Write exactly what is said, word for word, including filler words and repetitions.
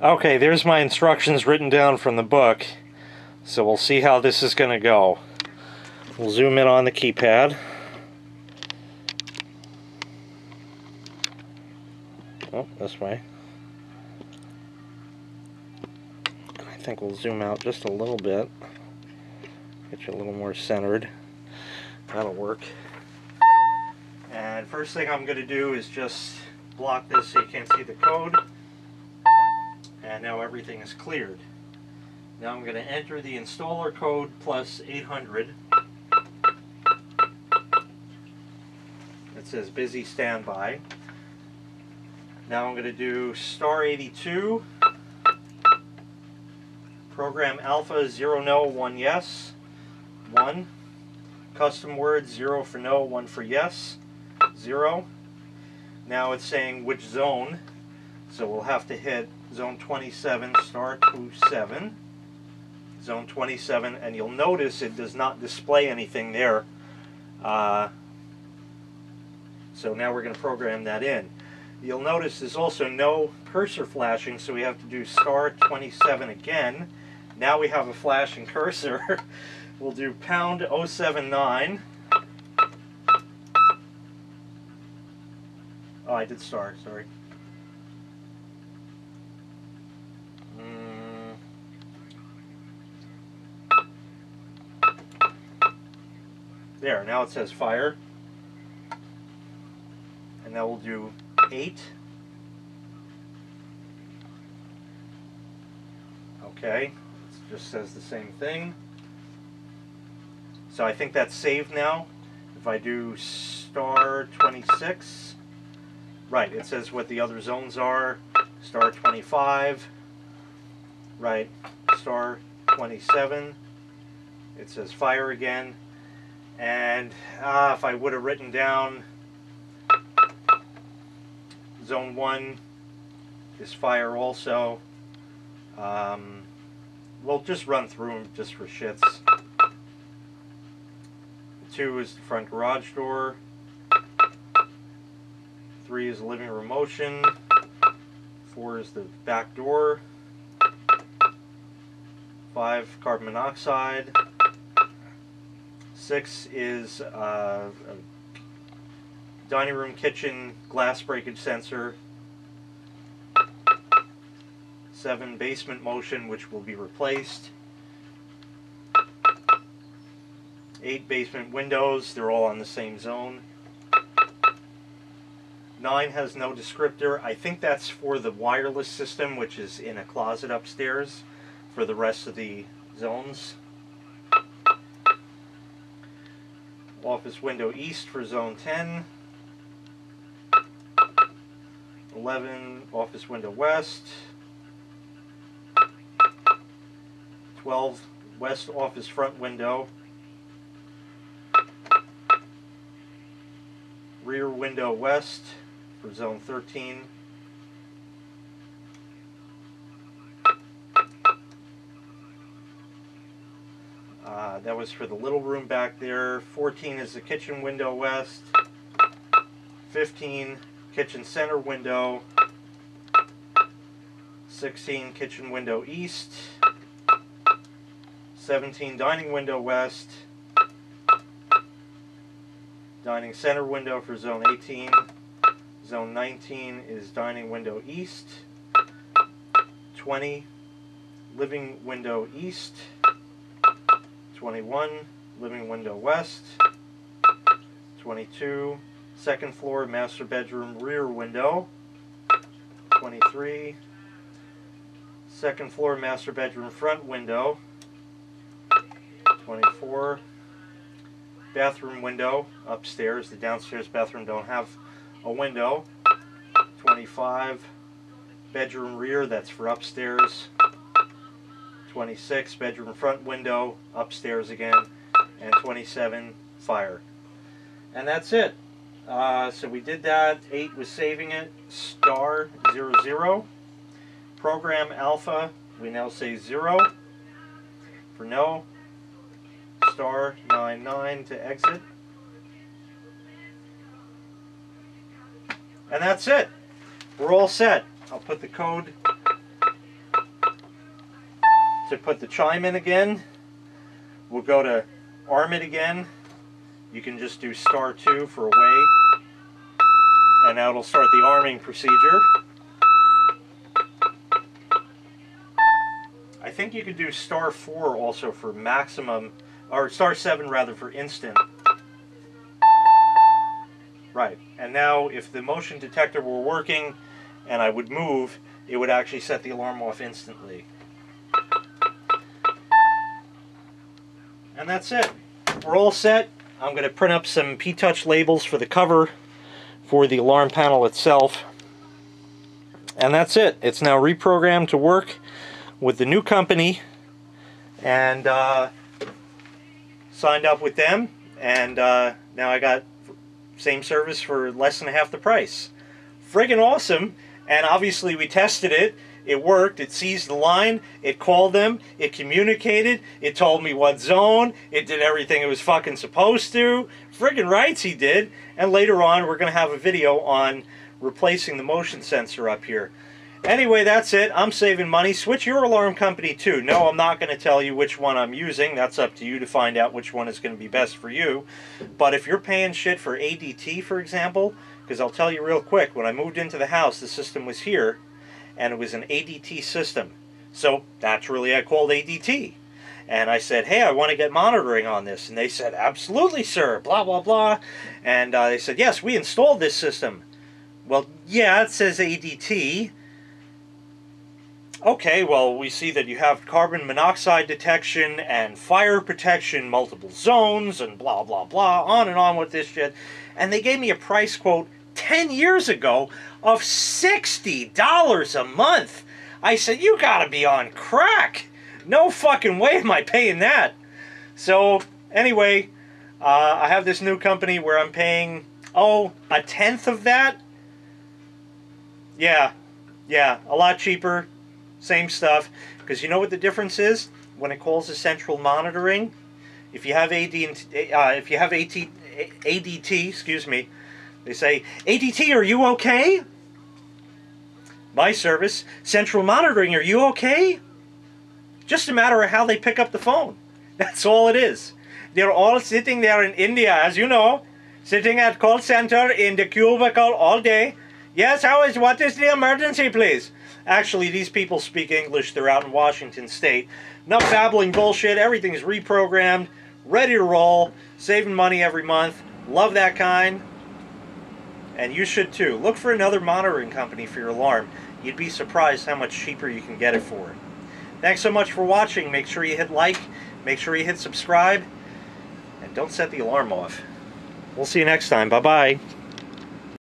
Okay, there's my instructions written down from the book. So we'll see how this is going to go. We'll zoom in on the keypad. Oh, this way. I think we'll zoom out just a little bit. Get you a little more centered. That'll work. And first thing I'm going to do is just block this so you can't see the code. And now everything is cleared. Now I'm going to enter the installer code plus eight hundred. It says busy standby. Now I'm going to do star eighty-two, program alpha zero no one yes one, custom words zero for no, one for yes, zero. Now it's saying which zone, so we'll have to hit zone twenty-seven star twenty-seven, zone twenty-seven, and you'll notice it does not display anything there. Uh, so now we're going to program that in. You'll notice there's also no cursor flashing, so we have to do star twenty-seven again. Now we have a flashing cursor. We'll do pound oh seven nine. Oh, I did star, sorry. There, now it says fire. And now we'll do eight. Okay, it just says the same thing. So I think that's saved now. If I do star twenty-six, right, it says what the other zones are. Star twenty-five, right, star twenty-seven, it says fire again. And uh, if I would have written down zone one is fire also, um, we'll just run through them just for shits. Two is the front garage door, three is the living room motion, four is the back door, five carbon monoxide, six is uh, a dining room kitchen glass breakage sensor, seven basement motion, which will be replaced, eight basement windows, they're all on the same zone. Nine has no descriptor. I think that's for the wireless system, which is in a closet upstairs for the rest of the zones. Office window east for zone ten. eleven office window west. twelve west office front window. Rear window west for zone thirteen. Uh, that was for the little room back there. fourteen is the kitchen window west. fifteen, kitchen center window. sixteen, kitchen window east. seventeen, dining window west. Dining center window for zone eighteen. Zone nineteen is dining window east. twenty, living window east. twenty-one, living window west. twenty-two, second floor master bedroom rear window. twenty-three, second floor master bedroom front window. twenty-four, bathroom window upstairs. The downstairs bathroom don't have a window. twenty-five, bedroom rear, that's for upstairs. twenty-six, bedroom front window upstairs again. And twenty-seven, fire. And that's it. Uh, so we did that. eight was saving it. Star zero zero. Program alpha, we now say zero for no. Star nine nine to exit. And that's it. We're all set. I'll put the code to put the chime in again, we'll go to arm it again. You can just do star two for away, and now it'll start the arming procedure. I think you could do star four also for maximum, or star seven rather for instant. Right, and now if the motion detector were working and I would move, it would actually set the alarm off instantly. And that's it. We're all set. I'm going to print up some P-Touch labels for the cover for the alarm panel itself. And that's it. It's now reprogrammed to work with the new company, and uh, signed up with them, and uh, now I got same service for less than half the price. Friggin' awesome. And obviously we tested it. It worked. It seized the line. It called them. It communicated. It told me what zone. It did everything it was fucking supposed to. Friggin' rights he did. And later on we're going to have a video on replacing the motion sensor up here. Anyway, that's it. I'm saving money. Switch your alarm company too. No, I'm not going to tell you which one I'm using. That's up to you to find out which one is going to be best for you. But if you're paying shit for A D T, for example, because I'll tell you real quick, when I moved into the house, the system was here, and it was an A D T system. So, naturally, I called A D T. And I said, hey, I want to get monitoring on this. And they said, absolutely, sir, blah, blah, blah. And uh, they said, yes, we installed this system. Well, yeah, it says A D T. Okay, well, we see that you have carbon monoxide detection and fire protection, multiple zones, and blah, blah, blah, on and on with this shit. And they gave me a price quote ten years ago of sixty dollars a month. I said, you gotta be on crack. No fucking way am I paying that. So, anyway, uh, I have this new company where I'm paying, oh, a tenth of that? Yeah, yeah, a lot cheaper. Same stuff, because you know what the difference is when it calls the central monitoring. If you have A D, uh, if you have A T, A D T, excuse me, they say, A D T, are you okay? My service, central monitoring, are you okay? Just a matter of how they pick up the phone. That's all it is. They're all sitting there in India, as you know, sitting at call center in the cubicle all day. Yes, how is, what is the emergency, please? Actually, these people speak English. They're out in Washington State. Enough babbling bullshit. Everything's reprogrammed. Ready to roll. Saving money every month. Love that kind. And you should too. Look for another monitoring company for your alarm. You'd be surprised how much cheaper you can get it for. Thanks so much for watching. Make sure you hit like. Make sure you hit subscribe. And don't set the alarm off. We'll see you next time. Bye-bye.